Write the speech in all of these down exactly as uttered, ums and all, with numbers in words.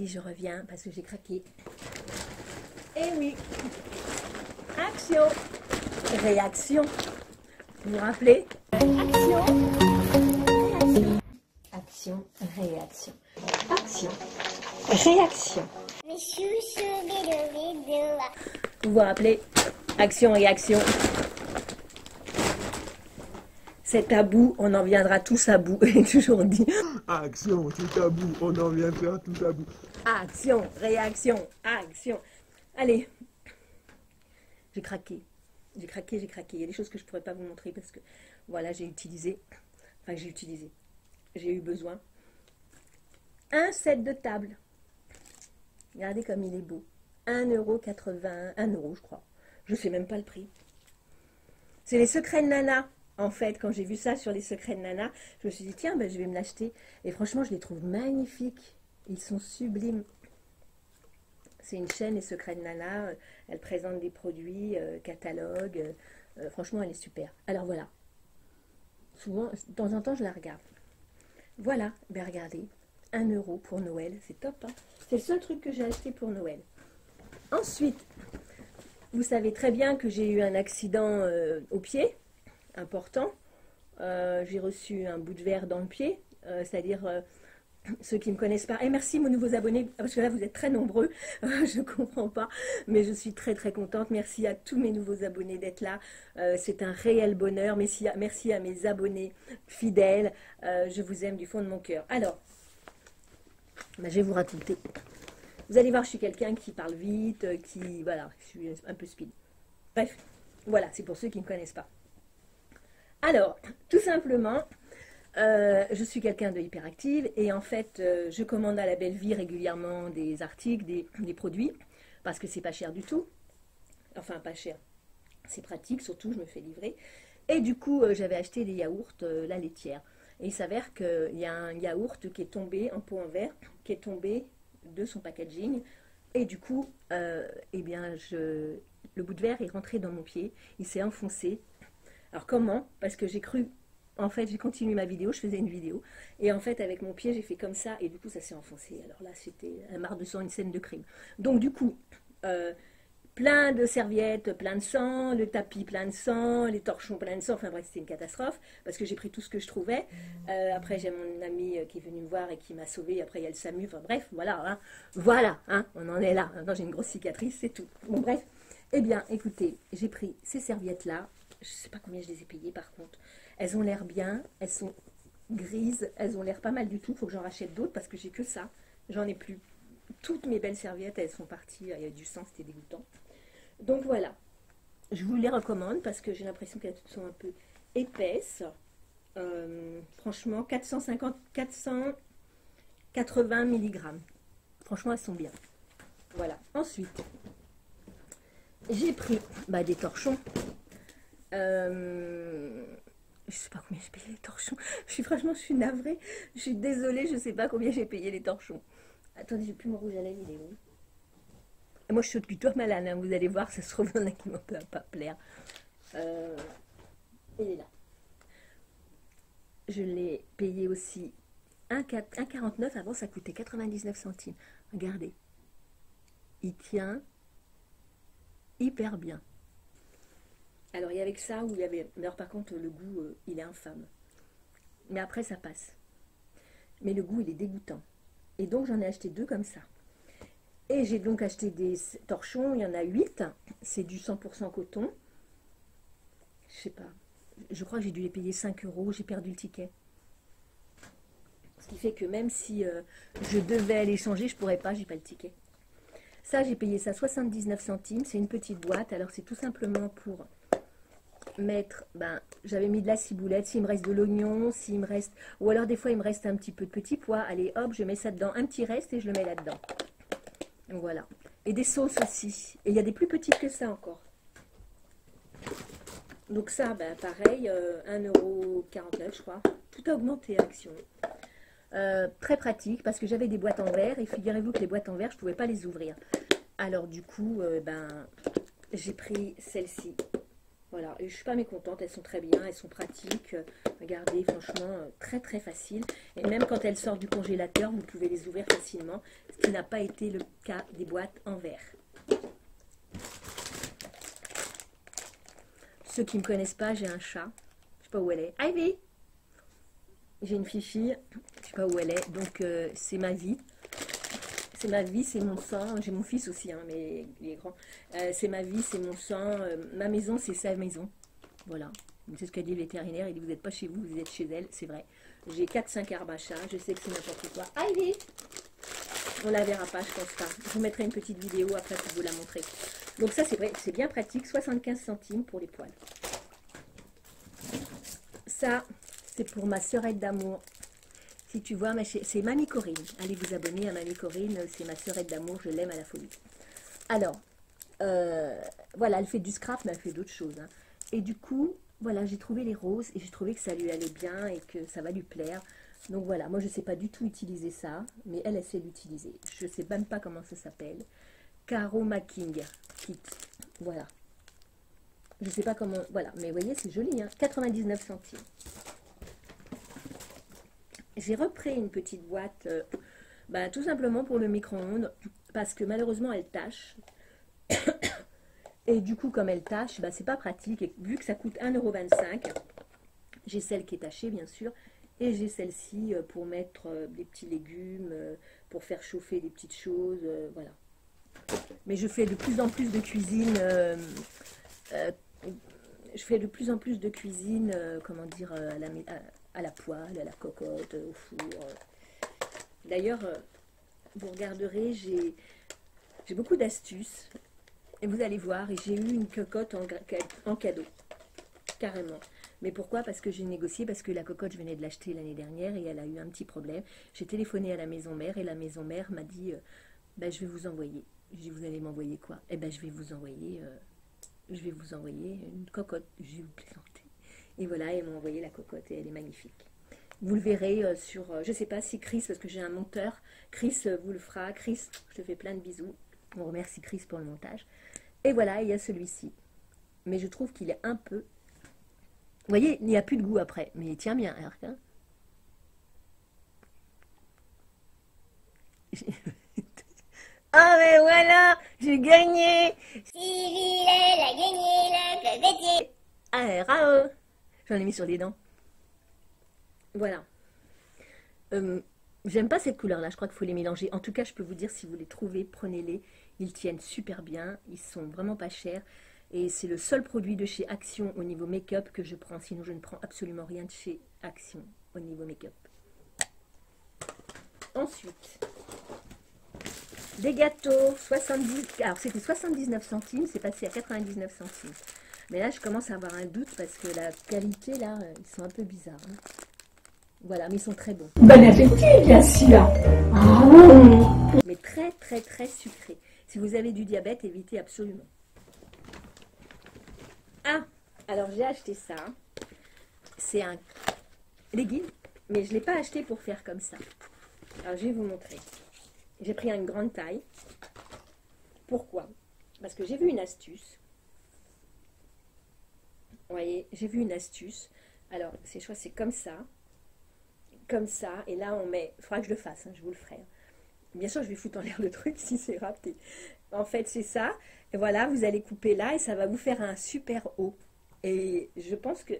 oui, je reviens parce que j'ai craqué. Et oui, action, réaction. Vous vous rappelez? Action, réaction. Action, réaction. Action, réaction. Vous vous rappelez? Action, réaction. C'est tabou, on en viendra tous à bout. J'ai toujours dit. Action, c'est tabou, on en viendra tous à bout. Action, réaction, action. Allez, j'ai craqué, j'ai craqué, j'ai craqué. Il y a des choses que je ne pourrais pas vous montrer parce que, voilà, j'ai utilisé, enfin j'ai utilisé, j'ai eu besoin. Un set de table. Regardez comme il est beau. un euro quatre-vingt-un, un euro je crois. Je ne sais même pas le prix. C'est les secrets de Nana. En fait, quand j'ai vu ça sur les secrets de Nana, je me suis dit, tiens, ben, je vais me l'acheter. Et franchement, je les trouve magnifiques. Ils sont sublimes. C'est une chaîne, les secrets de Nana. Elle présente des produits, euh, catalogue. Euh, franchement, elle est super. Alors voilà. Souvent, de temps en temps, je la regarde. Voilà. Ben regardez. un euro pour Noël. C'est top, hein. C'est le seul truc que j'ai acheté pour Noël. Ensuite, vous savez très bien que j'ai eu un accident euh, au pied. Important, euh, j'ai reçu un bout de verre dans le pied, euh, c'est-à-dire euh, ceux qui ne me connaissent pas. Et merci, mes nouveaux abonnés, parce que là vous êtes très nombreux, euh, je ne comprends pas, mais je suis très très contente. Merci à tous mes nouveaux abonnés d'être là, euh, c'est un réel bonheur. Merci à, merci à mes abonnés fidèles, euh, je vous aime du fond de mon cœur. Alors, bah, je vais vous raconter. Vous allez voir, je suis quelqu'un qui parle vite, qui, voilà, je suis un peu speed. Bref, voilà, c'est pour ceux qui ne me connaissent pas. Alors, tout simplement, euh, je suis quelqu'un de hyperactive et en fait, euh, je commande à la Belle Vie régulièrement des articles, des, des produits, parce que c'est pas cher du tout. Enfin, pas cher. C'est pratique, surtout, je me fais livrer. Et du coup, euh, j'avais acheté des yaourts, euh, la laitière. Et il s'avère qu'il y a un yaourt qui est tombé, en pot en verre, qui est tombé de son packaging. Et du coup, euh, eh bien, je, le bout de verre est rentré dans mon pied, il s'est enfoncé. Alors comment? Parce que j'ai cru, en fait j'ai continué ma vidéo, je faisais une vidéo, et en fait avec mon pied j'ai fait comme ça, et du coup ça s'est enfoncé. Alors là c'était un marre de sang, une scène de crime. Donc du coup, euh, plein de serviettes, plein de sang, le tapis plein de sang, les torchons plein de sang, enfin bref c'était une catastrophe, parce que j'ai pris tout ce que je trouvais. Euh, après j'ai mon ami qui est venu me voir et qui m'a sauvée, après il y a le SAMU, enfin bref, voilà, hein, voilà, hein, on en est là. Maintenant j'ai une grosse cicatrice, c'est tout. Bon bref, eh bien écoutez, j'ai pris ces serviettes là, je ne sais pas combien je les ai payées par contre. Elles ont l'air bien, elles sont grises, elles ont l'air pas mal du tout. Il faut que j'en rachète d'autres parce que j'ai que ça. J'en ai plus. Toutes mes belles serviettes, elles sont parties. Il y a eu du sang, c'était dégoûtant. Donc voilà, je vous les recommande parce que j'ai l'impression qu'elles sont un peu épaisses. Euh, franchement, quatre cent cinquante, quatre cent quatre-vingts milligrammes. Franchement, elles sont bien. Voilà. Ensuite, j'ai pris bah, des torchons. Euh, je sais pas combien j'ai payé les torchons. Je suis franchement, je suis navrée. Je suis désolée, je sais pas combien j'ai payé les torchons. Attendez, j'ai plus mon rouge à lèvres, il est où? Et moi, je suis plutôt malade. Hein, vous allez voir, ça se trouve il y en a qui m'en peut pas plaire. Euh, il est là. Je l'ai payé aussi un virgule quarante-neuf. Avant, ça coûtait quatre-vingt-dix-neuf centimes. Regardez, il tient hyper bien. Alors, il y avait que ça où il y avait... Alors, par contre, le goût, euh, il est infâme. Mais après, ça passe. Mais le goût, il est dégoûtant. Et donc, j'en ai acheté deux comme ça. Et j'ai donc acheté des torchons. Il y en a huit. C'est du cent pour cent coton. Je sais pas. Je crois que j'ai dû les payer cinq euros. J'ai perdu le ticket. Ce qui fait que même si euh, je devais les changer, je pourrais pas. J'ai pas le ticket. Ça, j'ai payé ça soixante-dix-neuf centimes. C'est une petite boîte. Alors, c'est tout simplement pour... mettre, ben, j'avais mis de la ciboulette, s'il me reste de l'oignon, s'il me reste, ou alors des fois il me reste un petit peu de petits pois, allez hop, je mets ça dedans, un petit reste et je le mets là-dedans. Voilà. Et des sauces aussi. Et il y a des plus petites que ça encore. Donc ça, ben, pareil, euh, un euro quarante-neuf je crois. Tout a augmenté, action. Euh, très pratique, parce que j'avais des boîtes en verre, et figurez-vous que les boîtes en verre, je ne pouvais pas les ouvrir. Alors du coup, euh, ben, j'ai pris celle-ci. Voilà, et je suis pas mécontente, elles sont très bien, elles sont pratiques. Regardez, franchement, très très facile. Et même quand elles sortent du congélateur, vous pouvez les ouvrir facilement, ce qui n'a pas été le cas des boîtes en verre. Ceux qui ne me connaissent pas, j'ai un chat. Je sais pas où elle est. Ivy! J'ai une fifi, je sais pas où elle est, donc euh, c'est ma vie. C'est ma vie, c'est mon sang. J'ai mon fils aussi, hein, mais il est grand. Euh, c'est ma vie, c'est mon sang. Euh, ma maison, c'est sa maison. Voilà. C'est ce qu'a dit le vétérinaire. Il dit, vous n'êtes pas chez vous, vous êtes chez elle. C'est vrai. J'ai quatre cinq arbres à chat. Je sais que c'est n'importe quoi. Allez, on la verra pas, je pense pas. Je vous mettrai une petite vidéo après pour vous la montrer. Donc ça, c'est vrai. C'est bien pratique. soixante-quinze centimes pour les poils. Ça, c'est pour ma sœurette d'amour. Si tu vois, ma chérie, c'est Mamie Corinne. Allez vous abonner à Mamie Corinne, c'est ma sœurette d'amour, je l'aime à la folie. Alors, euh, voilà, elle fait du scrap, mais elle fait d'autres choses. Hein. Et du coup, voilà, j'ai trouvé les roses et j'ai trouvé que ça lui allait bien et que ça va lui plaire. Donc voilà, moi je ne sais pas du tout utiliser ça, mais elle essaie d'utiliser. Je ne sais même pas comment ça s'appelle. Caro Macking Kit. Voilà. Je ne sais pas comment. Voilà, mais vous voyez, c'est joli, hein. quatre-vingt-dix-neuf centimes. J'ai repris une petite boîte, euh, bah, tout simplement pour le micro-ondes, parce que malheureusement elle tâche. Et du coup, comme elle tâche, bah, c'est pas pratique. Et vu que ça coûte un euro vingt-cinq, j'ai celle qui est tachée, bien sûr. Et j'ai celle-ci euh, pour mettre euh, des petits légumes, euh, pour faire chauffer des petites choses. Euh, voilà. Mais je fais de plus en plus de cuisine. Euh, euh, je fais de plus en plus de cuisine, euh, comment dire, euh, à la. À, à la poêle, à la cocotte, au four. D'ailleurs, vous regarderez, j'ai beaucoup d'astuces. Et vous allez voir, j'ai eu une cocotte en, en cadeau. Carrément. Mais pourquoi? Parce que j'ai négocié, parce que la cocotte, je venais de l'acheter l'année dernière et elle a eu un petit problème. J'ai téléphoné à la maison mère et la maison mère m'a dit, euh, ben, je vais vous envoyer. Je dis, vous allez m'envoyer quoi? Eh ben, je vais vous envoyer, euh, je vais vous envoyer une cocotte. J'ai plaisanté. Et voilà, elle m'a envoyé la cocotte et elle est magnifique. Vous le verrez euh, sur, euh, je ne sais pas si Chris, parce que j'ai un monteur, Chris euh, vous le fera. Chris, je te fais plein de bisous. On remercie Chris pour le montage. Et voilà, il y a celui-ci. Mais je trouve qu'il est un peu... Vous voyez, il n'y a plus de goût après. Mais il tient bien, alors, hein. Ah, mais voilà, j'ai gagné. Cyril, elle a gagné la cocotte. Allez, bravo. J'en ai mis sur les dents. Voilà. Euh, J'aime pas cette couleur-là. Je crois qu'il faut les mélanger. En tout cas, je peux vous dire, si vous les trouvez, prenez-les. Ils tiennent super bien. Ils sont vraiment pas chers. Et c'est le seul produit de chez Action au niveau make-up que je prends. Sinon, je ne prends absolument rien de chez Action au niveau make-up. Ensuite, des gâteaux. soixante-dix... Alors, c'était soixante-dix-neuf centimes. C'est passé à quatre-vingt-dix-neuf centimes. Mais là, je commence à avoir un doute parce que la qualité, là, ils sont un peu bizarres. Hein. Voilà, mais ils sont très bons. Bon appétit, bien sûr. Oh. Mais très, très, très sucré. Si vous avez du diabète, évitez absolument. Ah, alors j'ai acheté ça. C'est un legging, mais je ne l'ai pas acheté pour faire comme ça. Alors, je vais vous montrer. J'ai pris une grande taille. Pourquoi? Parce que j'ai vu une astuce. Vous voyez, j'ai vu une astuce. Alors, c'est choix, c'est comme ça. Comme ça. Et là, on met... Il faudra que je le fasse. Hein, je vous le ferai. Bien sûr, je vais foutre en l'air le truc si c'est raté. En fait, c'est ça. Et voilà, vous allez couper là et ça va vous faire un super haut. Et je pense que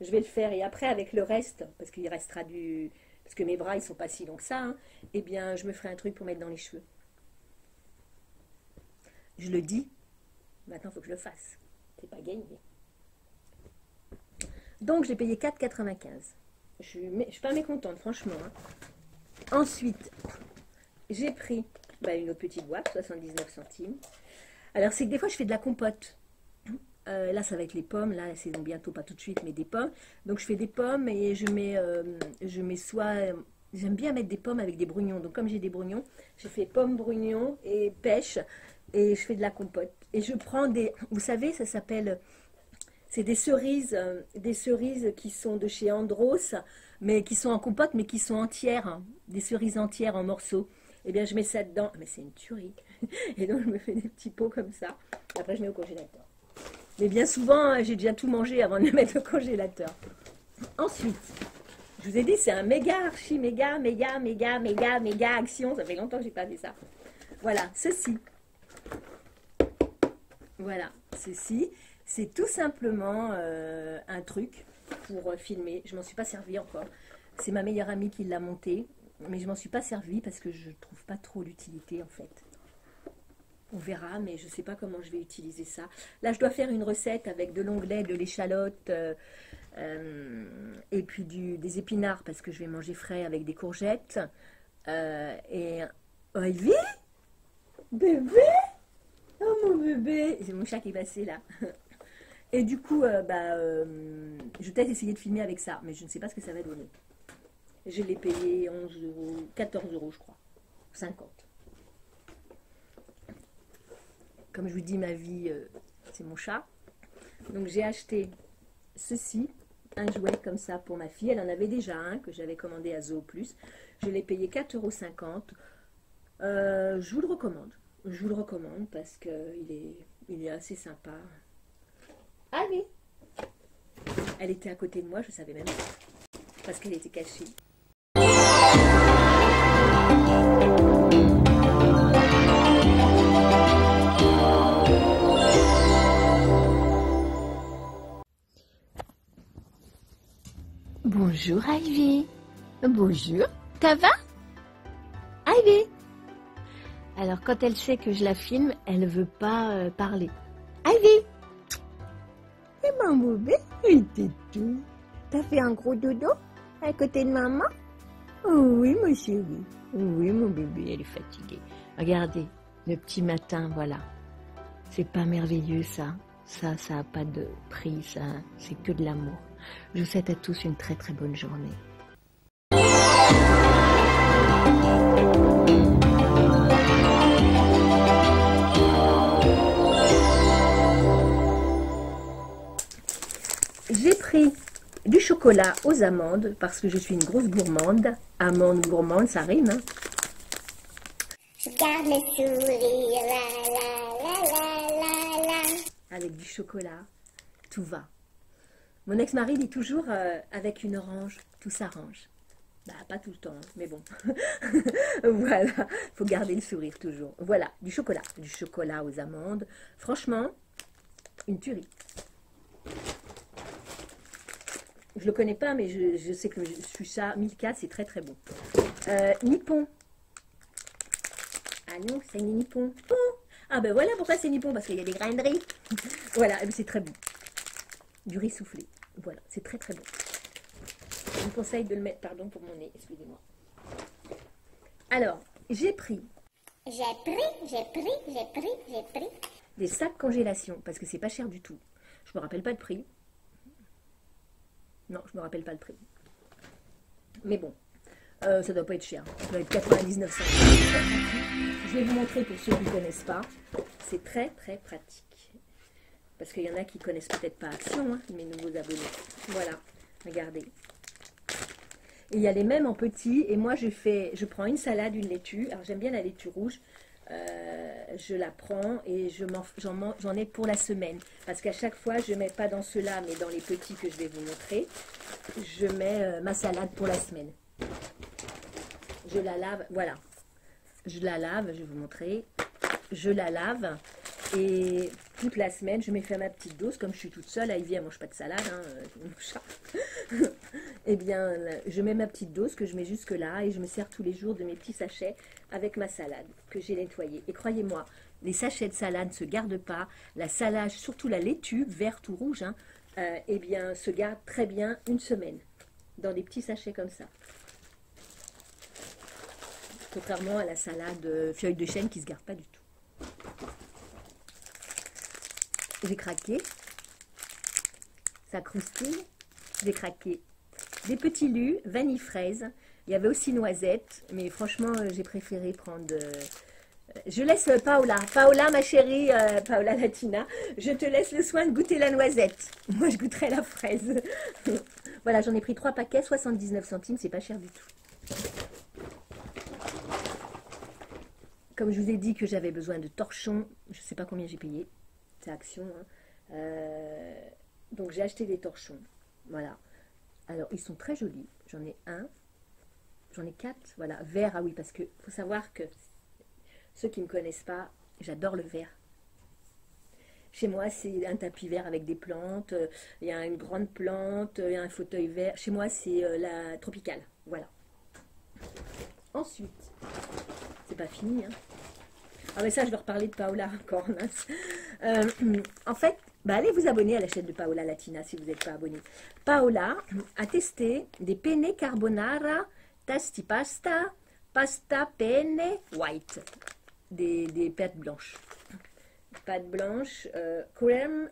je vais le faire. Et après, avec le reste, parce qu'il restera du... Parce que mes bras, ils sont pas si longs que ça. Hein, eh bien, je me ferai un truc pour mettre dans les cheveux. Je le dis. Maintenant, il faut que je le fasse. C'est pas gagné. Donc, j'ai payé quatre quatre-vingt-quinze. Je ne suis pas mécontente, franchement. Hein. Ensuite, j'ai pris bah, une autre petite boîte, soixante-dix-neuf centimes. Alors, c'est que des fois, je fais de la compote. Euh, là, ça va être les pommes. Là, c'est bientôt, pas tout de suite, mais des pommes. Donc, je fais des pommes et je mets, euh, je mets soit... Euh, J'aime bien mettre des pommes avec des brugnons. Donc, comme j'ai des brugnons, je fais pommes, brugnons et pêche. Et je fais de la compote. Et je prends des... Vous savez, ça s'appelle... C'est des cerises, des cerises qui sont de chez Andros, mais qui sont en compote, mais qui sont entières, hein, des cerises entières en morceaux. Eh bien, je mets ça dedans. Mais c'est une tuerie. Et donc, je me fais des petits pots comme ça. Après, je mets au congélateur. Mais bien souvent, j'ai déjà tout mangé avant de le mettre au congélateur. Ensuite, je vous ai dit, c'est un méga, archi, méga, méga, méga, méga, méga action. Ça fait longtemps que j'ai pas fait ça. Voilà, ceci. Voilà, ceci. C'est tout simplement euh, un truc pour filmer. Je m'en suis pas servie encore. C'est ma meilleure amie qui l'a monté. Mais je m'en suis pas servie parce que je ne trouve pas trop l'utilité en fait. On verra, mais je ne sais pas comment je vais utiliser ça. Là, je dois faire une recette avec de l'onglet, de l'échalote euh, euh, et puis du, des épinards parce que je vais manger frais avec des courgettes. Euh, et Olivier, bébé, oh mon bébé, c'est mon chat qui est passé là. Et du coup, euh, bah, euh, je vais peut-être essayer de filmer avec ça, mais je ne sais pas ce que ça va donner. Je l'ai payé onze euros, quatorze euros je crois, cinquante. Comme je vous dis, ma vie, euh, c'est mon chat. Donc, j'ai acheté ceci, un jouet comme ça pour ma fille. Elle en avait déjà un que j'avais commandé à Zooplus. Je l'ai payé quatre euros cinquante. Euh, je vous le recommande. Je vous le recommande parce qu'il est, il est assez sympa. Allez! Elle était à côté de moi, je ne savais même pas. Parce qu'elle était cachée. Bonjour Ivy. Bonjour. Ça va Ivy? Alors quand elle sait que je la filme, elle ne veut pas euh, parler. Ivy. C'est mon bébé. Il était tout. T'as fait un gros dodo à côté de maman? Oh oui mon chéri. Oui mon bébé, elle est fatiguée. Regardez, le petit matin, voilà. C'est pas merveilleux ça? Ça, ça n'a pas de prix, ça, c'est que de l'amour. Je vous souhaite à tous une très très bonne journée. J'ai pris du chocolat aux amandes parce que je suis une grosse gourmande. Amande gourmande, ça rime. Hein. Je garde le sourire, la, la, la, la, la. Avec du chocolat, tout va. Mon ex-mari dit toujours euh, avec une orange, tout s'arrange. Bah, pas tout le temps, hein, mais bon. Voilà, faut garder le sourire toujours. Voilà, du chocolat. Du chocolat aux amandes. Franchement, une tuerie. Je le connais pas, mais je, je sais que je suis ça. Milka, c'est très très bon. Euh, Nippon. Ah non, c'est Nippon. Oh ah ben voilà pourquoi c'est Nippon, parce qu'il y a des grains de riz. Voilà, c'est très bon. Du riz soufflé. Voilà, c'est très très bon. Je vous conseille de le mettre, pardon pour mon nez, excusez-moi. Alors, j'ai pris. J'ai pris, j'ai pris, j'ai pris, j'ai pris. Des sacs congélation, parce que c'est pas cher du tout. Je me rappelle pas le prix. Non, je me rappelle pas le prix. Mais bon, euh, ça doit pas être cher. Ça doit être quatre-vingt-dix-neuf centimes. Je vais vous montrer pour ceux qui ne connaissent pas. C'est très très pratique. Parce qu'il y en a qui connaissent peut-être pas Action, hein, mes nouveaux abonnés. Voilà, regardez. Et il y a les mêmes en petit. Et moi, je fais, je prends une salade, une laitue. Alors, j'aime bien la laitue rouge. Euh, je la prends et je j'en j'en ai pour la semaine. Parce qu'à chaque fois, je ne mets pas dans ceux-là, mais dans les petits que je vais vous montrer. Je mets euh, ma salade pour la semaine. Je la lave, voilà. Je la lave, je vais vous montrer. Je la lave. Et toute la semaine, je mets fait ma petite dose. Comme je suis toute seule, Ivy, elle mange pas de salade, hein, mon chat. Eh bien, je mets ma petite dose que je mets jusque là et je me sers tous les jours de mes petits sachets avec ma salade que j'ai nettoyée. Et croyez-moi, les sachets de salade ne se gardent pas. La salade, surtout la laitue, verte ou rouge, hein, euh, eh bien, se garde très bien une semaine dans des petits sachets comme ça. Contrairement à la salade euh, feuille de chêne qui ne se garde pas du tout. J'ai craqué, ça croustille, j'ai craqué des petits lus, vanille fraise, il y avait aussi noisettes, mais franchement j'ai préféré prendre, je laisse Paola, Paola ma chérie, euh, Paola Latina, je te laisse le soin de goûter la noisette, moi je goûterai la fraise. Voilà, j'en ai pris trois paquets, soixante-dix-neuf centimes, c'est pas cher du tout. Comme je vous ai dit que j'avais besoin de torchons, je sais pas combien j'ai payé. C'est Action, hein. Euh, donc j'ai acheté des torchons, voilà. Alors ils sont très jolis, j'en ai un, j'en ai quatre, voilà, vert, ah oui, parce que faut savoir que ceux qui ne me connaissent pas, j'adore le vert. Chez moi, c'est un tapis vert avec des plantes, il y a une grande plante, il y a un fauteuil vert. Chez moi, c'est la tropicale, voilà. Ensuite, c'est pas fini, hein. Ah mais ça, je vais reparler de Paola encore, mince. Euh, en fait, bah, allez vous abonner à la chaîne de Paola Latina si vous n'êtes pas abonné. Paola a testé des penne carbonara, Tasty Pasta, pasta penne white, des, des pâtes blanches. Pâte blanche, euh, crème,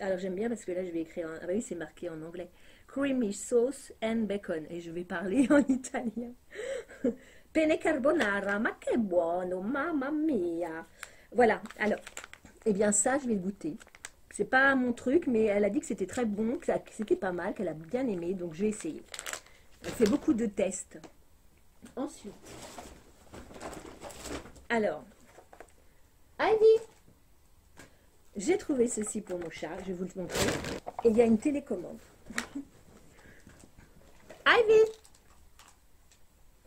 alors j'aime bien parce que là je vais écrire, un, ah bah oui c'est marqué en anglais, creamy sauce and bacon, et je vais parler en italien. Penne carbonara, ma che buono, mamma mia. Voilà, alors, eh bien ça je vais le goûter, c'est pas mon truc, mais elle a dit que c'était très bon, que c'était pas mal, qu'elle a bien aimé, donc je vais essayer. Elle fait beaucoup de tests. Ensuite, alors, Ivy, j'ai trouvé ceci pour mon chat, je vais vous le montrer. Et il y a une télécommande. Ivy,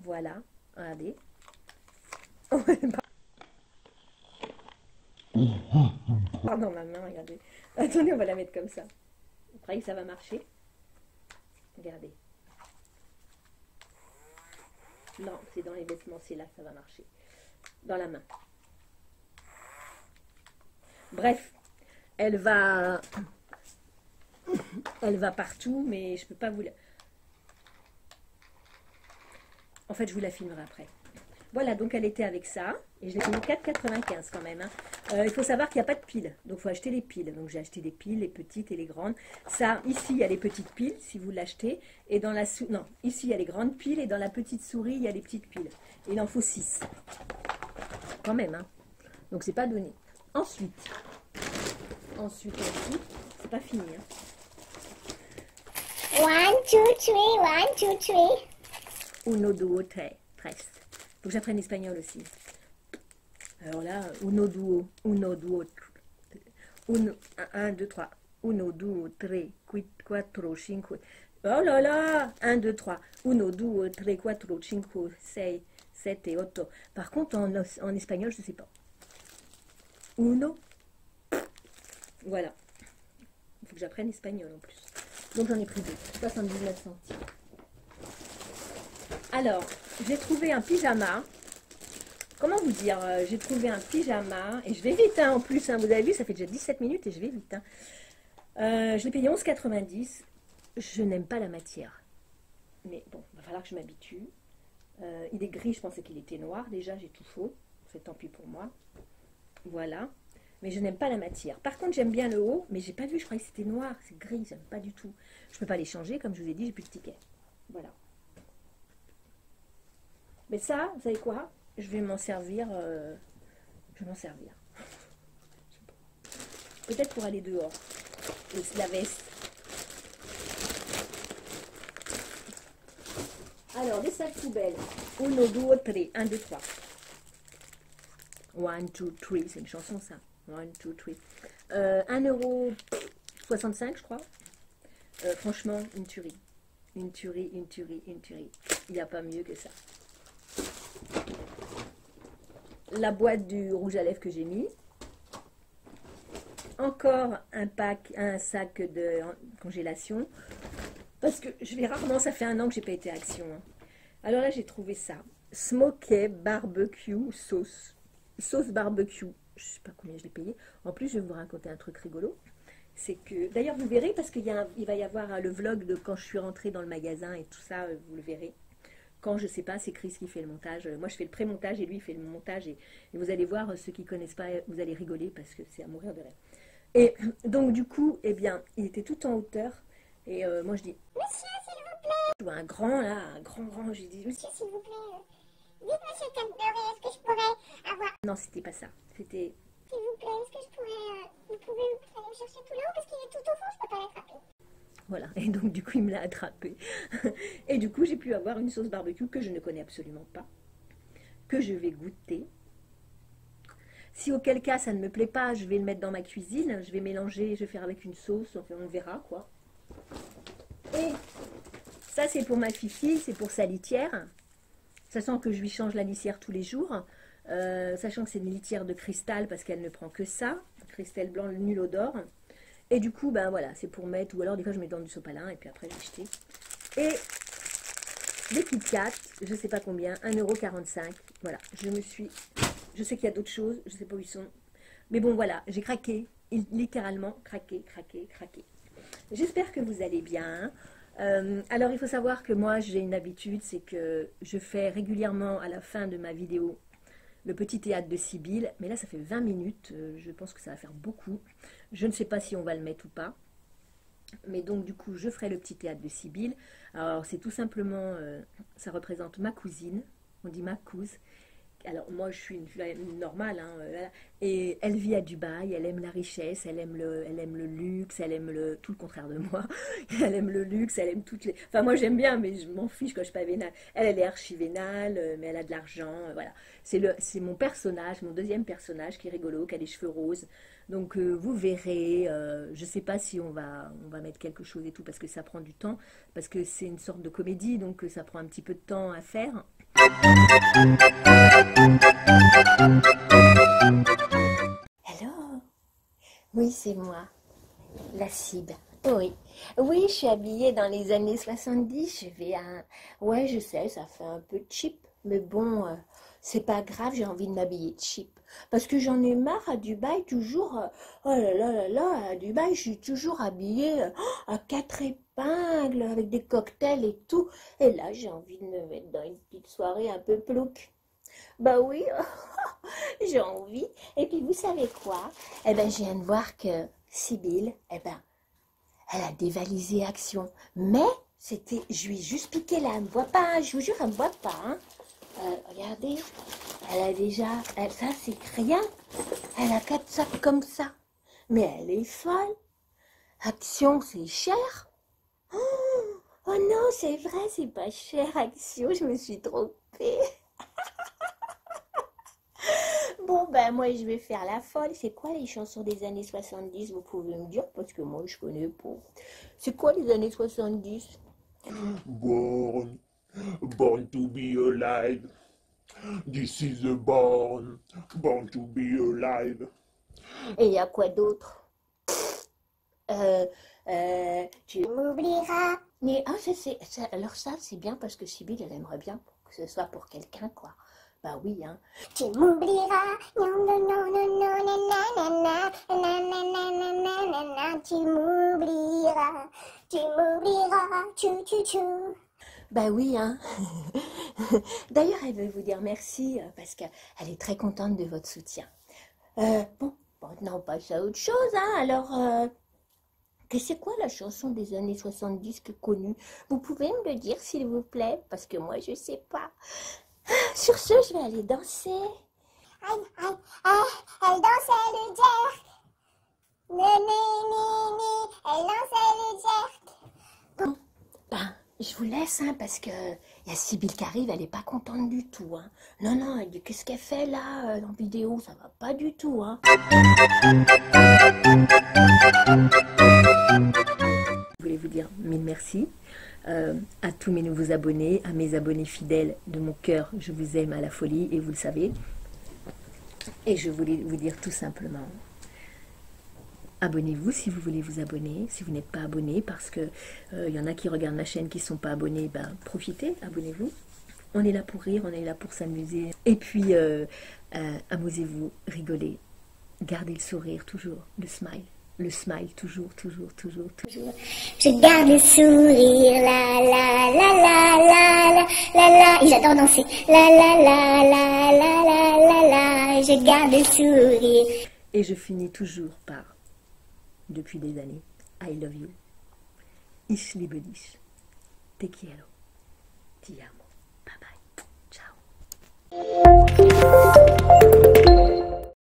voilà, regardez. Pardon ma main, regardez. Attendez, on va la mettre comme ça. Vous croyez que ça va marcher? Regardez. Non, c'est dans les vêtements, c'est là que ça va marcher. Dans la main. Bref, elle va, elle va partout, mais je ne peux pas vous la... En fait, je vous la filmerai après. Voilà, donc elle était avec ça, et je l'ai payé quatre quatre-vingt-quinze quand même, hein. Euh, il faut savoir qu'il n'y a pas de piles, donc il faut acheter les piles. Donc j'ai acheté des piles, les petites et les grandes. Ça, ici, il y a les petites piles, si vous l'achetez, et dans la... Sou... Non, ici, il y a les grandes piles, et dans la petite souris, il y a les petites piles. Et il en faut six. Quand même, hein. Donc c'est pas donné. Ensuite, ensuite, ensuite, c'est pas fini, hein. one, two, three, one, two, three. Uno, duo, tre, tres. Faut que j'apprenne l'espagnol aussi. Alors là, uno, duo, uno, duo, uno, un, deux, trois. Uno, duo, tre, quattro, cinque. Oh là là, un, deux, trois. Uno, duo, tre, quattro, cinque, sei, sette et otto. Par contre, en, en espagnol, je ne sais pas. Uno. Voilà. Il faut que j'apprenne espagnol en plus. Donc j'en ai pris deux. soixante-dix-neuf centimes. Alors, j'ai trouvé un pyjama. Comment vous dire? J'ai trouvé un pyjama. Et je vais vite hein, en plus. Hein. Vous avez vu, ça fait déjà dix-sept minutes et je vais vite. Hein. Euh, je l'ai payé onze quatre-vingt-dix. Je n'aime pas la matière. Mais bon, il va falloir que je m'habitue. Euh, il est gris, je pensais qu'il était noir. Déjà, j'ai tout faux. C'est tant pis pour moi. Voilà, mais je n'aime pas la matière. Par contre, j'aime bien le haut, mais j'ai pas vu, je croyais que c'était noir, c'est gris, j'aime pas du tout. Je peux pas les changer, comme je vous ai dit, j'ai plus de tickets. Voilà. Mais ça, vous savez quoi? Je vais m'en servir, euh, je vais m'en servir. Peut-être pour aller dehors, et la veste. Alors, des sacs poubelles. Uno, duo, tre, un, deux, trois. One, two, three, c'est une chanson ça. One, two, three. Euh, un euro soixante-cinq, je crois. Euh, franchement, une tuerie. Une tuerie, une tuerie, une tuerie. Il n'y a pas mieux que ça. La boîte du rouge à lèvres que j'ai mis. Encore un pack, un sac de congélation. Parce que je vais rarement, ça fait un an que j'ai pas été à Action. Hein. Alors là, j'ai trouvé ça. Smokey barbecue sauce. Sauce barbecue, je sais pas combien je l'ai payé. En plus, je vais vous raconter un truc rigolo. C'est que, d'ailleurs, vous verrez parce qu'il y a un, il va y avoir le vlog de quand je suis rentrée dans le magasin et tout ça, vous le verrez. Quand je sais pas, c'est Chris qui fait le montage. Moi, je fais le pré-montage et lui, il fait le montage. Et, et vous allez voir, ceux qui connaissent pas, vous allez rigoler parce que c'est à mourir de rêve. Et donc, du coup, eh bien, il était tout en hauteur. Et euh, moi, je dis, monsieur, s'il vous plaît. Je vois un grand, là, un grand rang. J'ai dit, monsieur, s'il vous plaît. Dites-moi si est-ce que je pourrais avoir... Non, c'était pas ça. C'était... S'il vous plaît, est-ce que je pourrais... Vous pouvez aller me chercher tout là-haut parce qu'il est tout au fond, je peux pas l'attraper. Voilà, et donc du coup, il me l'a attrapé. Et du coup, j'ai pu avoir une sauce barbecue que je ne connais absolument pas, que je vais goûter. Si auquel cas ça ne me plaît pas, je vais le mettre dans ma cuisine, je vais mélanger, je vais faire avec une sauce, enfin, on verra quoi. Et ça c'est pour ma fifi, c'est pour sa litière, sachant que je lui change la litière tous les jours, euh, sachant que c'est une litière de cristal parce qu'elle ne prend que ça, cristal blanc nul odeur. Et du coup, ben voilà, c'est pour mettre, ou alors des fois je mets dans du sopalin et puis après je vais jeter. Et des Kit Kat, je sais pas combien, un euro quarante-cinq. Voilà, je me suis... Je sais qu'il y a d'autres choses, je sais pas où ils sont. Mais bon, voilà, j'ai craqué, littéralement craqué, craqué, craqué. J'espère que vous allez bien. Euh, alors, il faut savoir que moi, j'ai une habitude, c'est que je fais régulièrement à la fin de ma vidéo le petit théâtre de Sibylle. Mais là, ça fait vingt minutes, je pense que ça va faire beaucoup. Je ne sais pas si on va le mettre ou pas. Mais donc, du coup, je ferai le petit théâtre de Sibylle. Alors, c'est tout simplement, euh, ça représente ma cousine, on dit ma cousine. Alors, moi, je suis une fille normale, hein, voilà. Et elle vit à Dubaï, elle aime la richesse, elle aime le, elle aime le luxe, elle aime le, tout le contraire de moi, elle aime le luxe, elle aime toutes les... Enfin, moi, j'aime bien, mais je m'en fiche quand je suis pas vénale. Elle, elle est archi vénale, mais elle a de l'argent, voilà. C'est mon personnage, mon deuxième personnage qui est rigolo, qui a les cheveux roses. Donc, euh, vous verrez, euh, je sais pas si on va, on va mettre quelque chose et tout, parce que ça prend du temps, parce que c'est une sorte de comédie, donc ça prend un petit peu de temps à faire. Hello. Oui, c'est moi, la cible. Oui, oui, je suis habillée dans les années soixante-dix, je vais à... Un... Ouais, je sais, ça fait un peu cheap, mais bon, euh, c'est pas grave, j'ai envie de m'habiller cheap. Parce que j'en ai marre à Dubaï, toujours... Euh, oh là là là là, à Dubaï, je suis toujours habillée euh, à quatre épingles, avec des cocktails et tout. Et là, j'ai envie de me mettre dans une petite soirée un peu plouc. Bah oui, j'ai envie. Et puis, vous savez quoi? Eh ben, je viens de voir que Sibylle, eh ben... Elle a dévalisé Action, mais c'était, je lui ai juste piqué là, elle me voit pas, hein, je vous jure, elle me voit pas. Hein. Euh, regardez, elle a déjà, elle, ça c'est rien, elle a quatre sacs comme ça, mais elle est folle. Action, c'est cher. Oh, oh non, c'est vrai, c'est pas cher Action, je me suis trompée. Bon, ben moi, je vais faire la folle. C'est quoi les chansons des années soixante-dix? Vous pouvez me dire, parce que moi, je connais pas. C'est quoi les années soixante-dix? Born, born to be alive. This is the born, born to be alive. Et il y a quoi d'autre? Euh, euh, tu m'oublieras. Mais, ah, ça, c'est, ça, alors ça, c'est bien, parce que Sibylle, elle aimerait bien que ce soit pour quelqu'un, quoi. Bah oui, hein. Tu m'oublieras, non, non, non, non, non, nanana, nanana, nanana, tu m'oublieras, tu m'oublieras, tu, tu, tu. Bah oui, hein. D'ailleurs, elle veut vous dire merci parce qu'elle est très contente de votre soutien. Euh, bon, maintenant on passe à autre chose, hein. Alors, euh, c'est quoi la chanson des années soixante-dix que connue? Vous pouvez me le dire, s'il vous plaît, parce que moi, je sais pas. Sur ce, je vais aller danser. Aïe, aïe, aïe, elle dansait le jerk. Né, né, né, né, elle dansait le jerk. Bon, ben, je vous laisse, hein, parce que il y a Sibylle qui arrive, elle n'est pas contente du tout. Hein. Non, non, elle dit, qu'est-ce qu'elle fait là, en vidéo, ça va pas du tout. Hein. Je voulais vous dire mille merci. Euh, à tous mes nouveaux abonnés, à mes abonnés fidèles de mon cœur, je vous aime à la folie et vous le savez. Et je voulais vous dire tout simplement, abonnez-vous si vous voulez vous abonner, si vous n'êtes pas abonné, parce que euh, y en a qui regardent ma chaîne qui ne sont pas abonnés, ben profitez, abonnez-vous. On est là pour rire, on est là pour s'amuser. Et puis, euh, euh, amusez-vous, rigolez, gardez le sourire toujours, le smile. Le smile, toujours, toujours, toujours, toujours. Je garde le sourire, la la la la la la la la. Et j'adore danser, la la la la la la la la. Je garde le sourire. Et je finis toujours par, depuis des années, I love you. Ich liebe dich. Te quiero. Ti amo. Bye bye. Ciao.